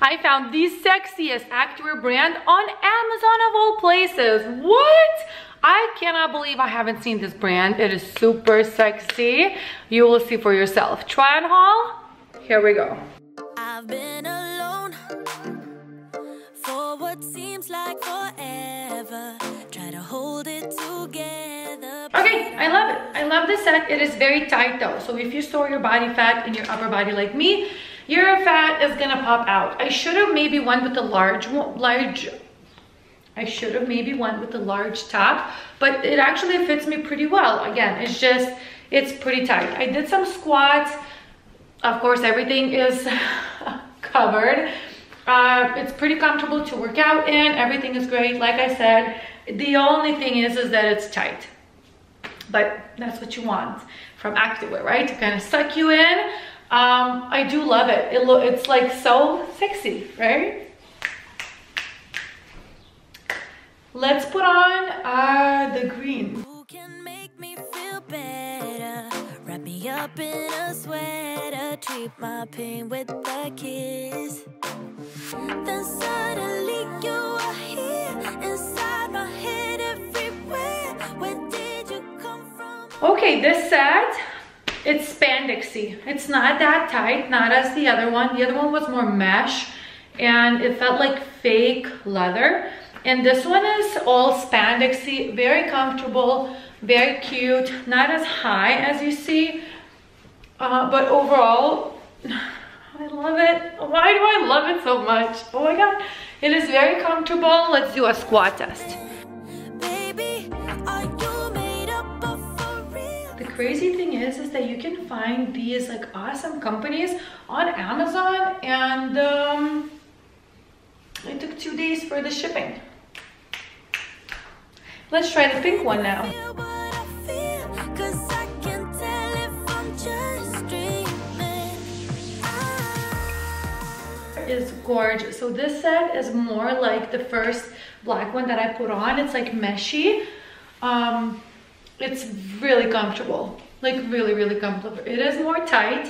I found the sexiest activewear brand on Amazon of all places. What? I cannot believe I haven't seen this brand. It is super sexy. You will see for yourself. Try on haul. Here we go. I've been alone for what seems like forever. Try to hold it together. Okay, I love it. I love this set. It is very tight though. So if you store your body fat in your upper body like me, your fat is gonna pop out. I should have maybe went with a large top, but it actually fits me pretty well. Again, it's just, it's pretty tight. I did some squats. Of course, everything is covered. It's pretty comfortable to work out in. Everything is great. Like I said, the only thing is that it's tight. But that's what you want from activewear, right? To kind of suck you in. I do love it. It's like so sexy, right? Let's put on the green. Who can make me feel better? Wrap me up in a sweater. Treat my pain with a kiss. Then suddenly you are here inside my head everywhere. Where did you come from? Okay, this set, it's spandexy. It's not that tight, not as the other one. The other one was more mesh and it felt like fake leather. And this one is all spandexy, very comfortable, very cute, not as high as you see, but overall, I love it. Why do I love it so much? Oh my God, it is very comfortable. Let's do a squat test. Crazy thing is that you can find these like awesome companies on Amazon, and it took 2 days for the shipping. Let's try the pink one now. It's gorgeous. So this set is more like the first black one that I put on. It's like meshy. It's really comfortable, like really comfortable. It is more tight,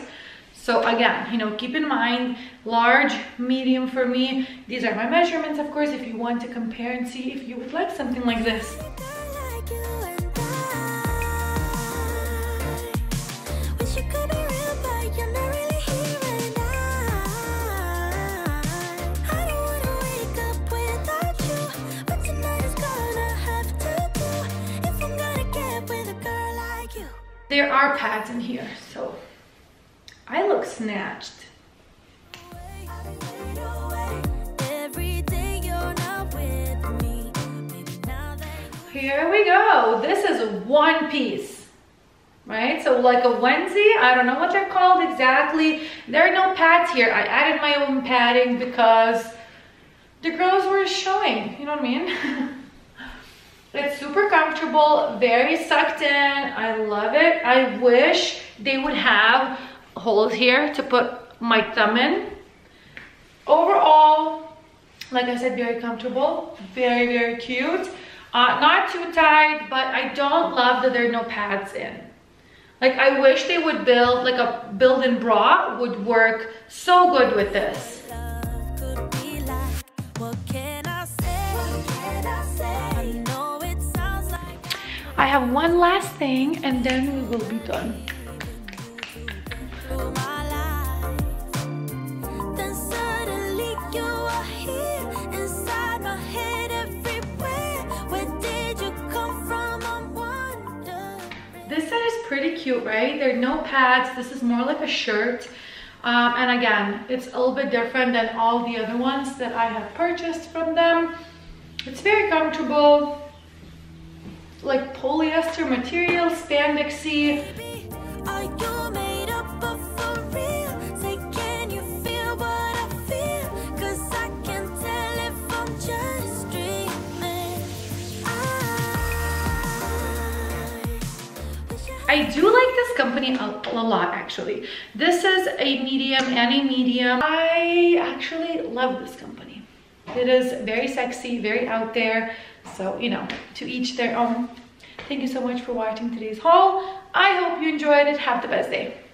so again, you know, keep in mind large, medium for me. These are my measurements, of course, if you want to compare and see if you would like something like this. There are pads in here, so I look snatched. Here we go. This is one piece, right? So like a onesie, I don't know what they're called exactly. There are no pads here. I added my own padding because the girls were showing, you know what I mean? It's super comfortable, very sucked in. I love it. I wish they would have holes here to put my thumb in. Overall, like I said, very comfortable, very cute. Not too tight, but I don't love that there are no pads in. Like I wish they would build, like a built-in bra would work so good with this. I have one last thing and then we will be done. This set is pretty cute, right? There are no pads. This is more like a shirt. And again, it's a little bit different than all the other ones that I have purchased from them. It's very comfortable. Like polyester material, spandexy. Are you made up of for real? Say, can you feel what I feel? 'Cause I can tell if I'm just dreaming. I do like this company a lot, actually. This is a medium and a medium. I actually love this company. It is very sexy, very out there. So, you know, to each their own. Thank you so much for watching today's haul. I hope you enjoyed it. Have the best day.